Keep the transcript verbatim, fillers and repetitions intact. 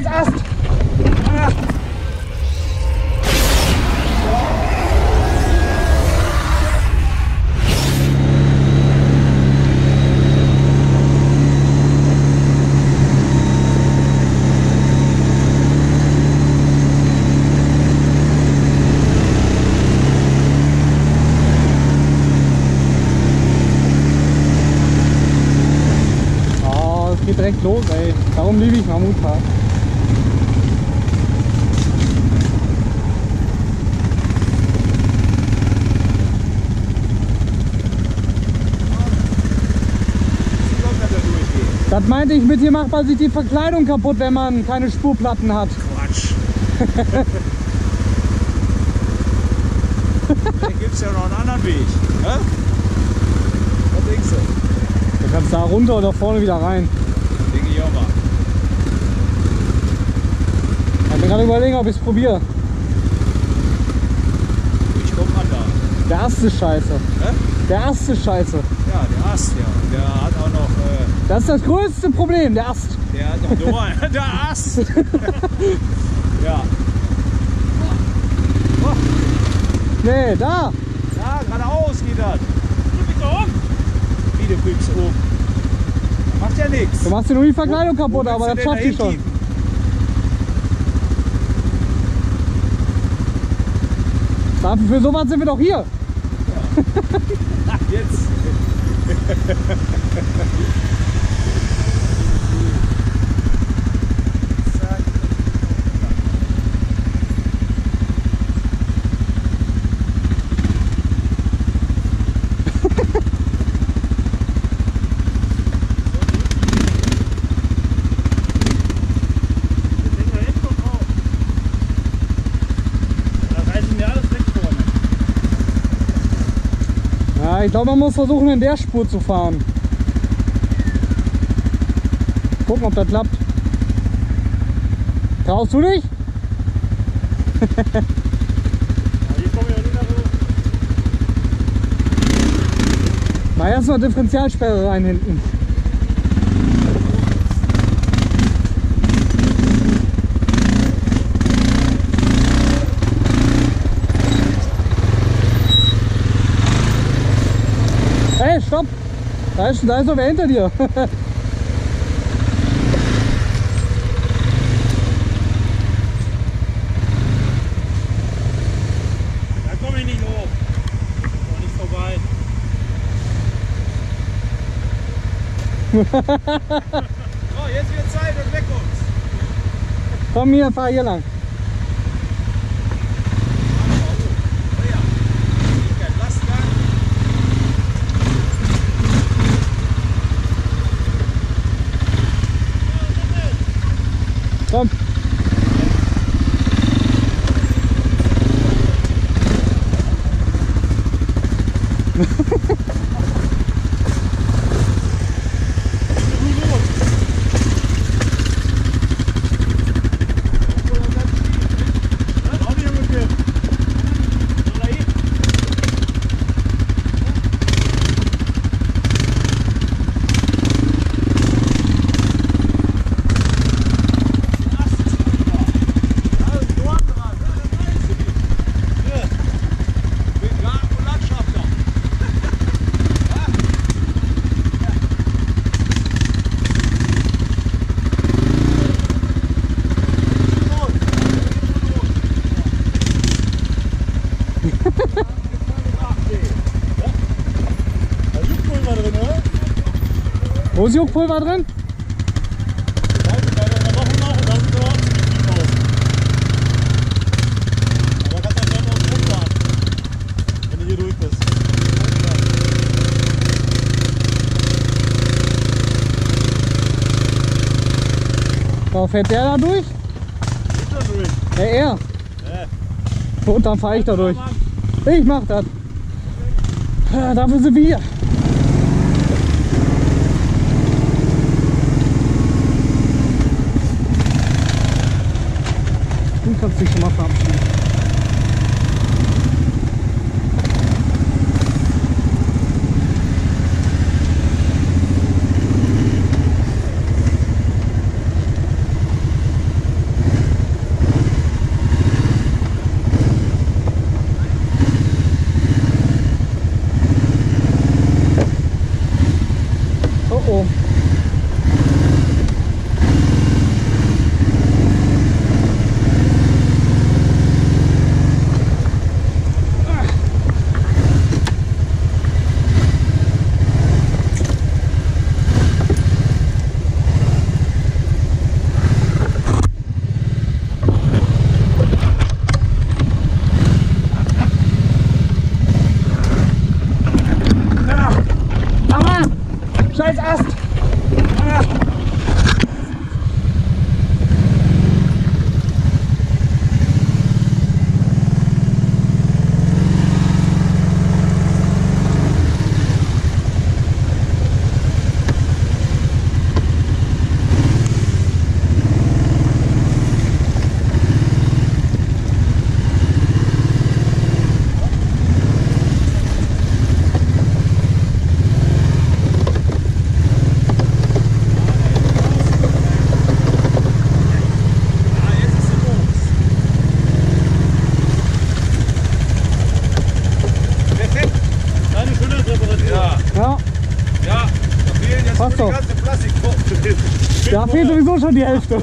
scheiß Ast. Ah. Geht direkt los, ey. Darum liebe ich Mammutpark. Das meinte ich mit, hier macht man sich die Verkleidung kaputt, wenn man keine Spurplatten hat. Quatsch. Da gibt es ja noch einen anderen Weg. Hä? Was denkst du? Du kannst da runter oder vorne wieder rein. Ich bin gerade überlegen, ob ich es probiere. Ich komme an da. Der Ast ist scheiße. Hä? Der Ast ist scheiße. Ja, der Ast, ja. Der hat auch noch... Äh das ist das größte Problem, der Ast. Der hat noch Nummer. Der Ast! Ja. Oh. Oh. Nee, da! Da, geradeaus geht das. Du bist da oben. Wie, du bist oben. Da macht ja nichts. Du machst dir nur die Verkleidung kaputt, aber das schafft die schon. Für sowas sind wir doch hier. Ja. Ach, jetzt. Ich glaube, man muss versuchen, in der Spur zu fahren. Gucken, ob das klappt. Traust du dich? Mal erstmal Differentialsperre rein hinten. Stopp! Da ist, da ist noch wer hinter dir. Da komme ich nicht hoch. Noch nicht vorbei. So, jetzt wird Zeit und weg uns. Komm hier, fahr hier lang. Komm. Wo ist Juckpulver drin? Da fährt der da durch? Ja, er. Und dann fahre ich da durch. Ich mach das. Dafür sind wir hier. Du kannst dich schon mal verabschieden. Da fehlt sowieso schon die Hälfte.